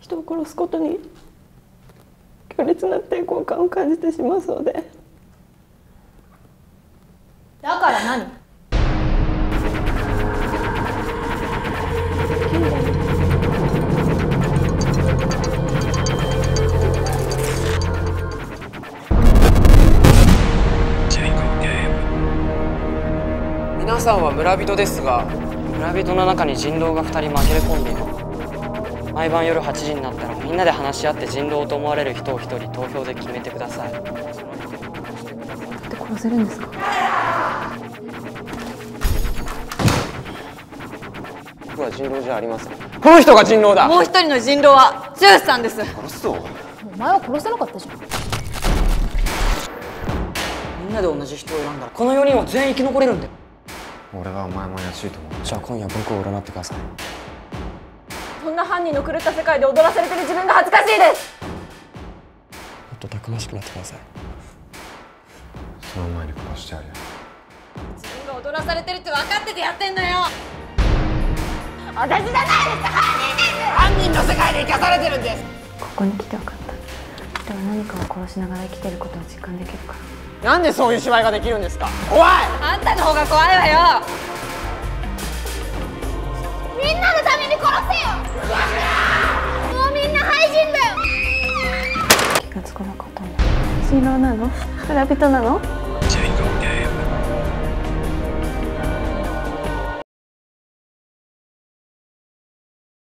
人を殺すことに強烈な抵抗感を感じてしまうそうで。だから何？皆さんは村人ですが、村人の中に人狼が2人紛れ込んでいます。毎晩夜8時になったらみんなで話し合って人狼と思われる人を1人投票で決めてください。どうやって殺せるんですか？僕は人狼じゃありません。この人が人狼だ。もう一人の人狼はジュースさんです。殺すぞ。お前は殺せなかったじゃん。みんなで同じ人を選んだらこの4人は全員生き残れるんだよ。俺はお前も怪しいと思う。じゃあ今夜僕を占ってください。そんな犯人の狂った世界で踊らされてる自分が恥ずかしいです。もっとたくましくなってください。その前に殺してやるよ。自分が踊らされてるって分かっててやってんのよ。私じゃないです。犯人です。犯人の世界で生かされてるんです。ここに来て分かった。人は何かを殺しながら生きてることを実感できるから。なんでそういう芝居ができるんですか？怖い。あんたの方が怖いわよ。みんなのために殺せよ。気がつかなかったんだ。人狼なの？村人なの？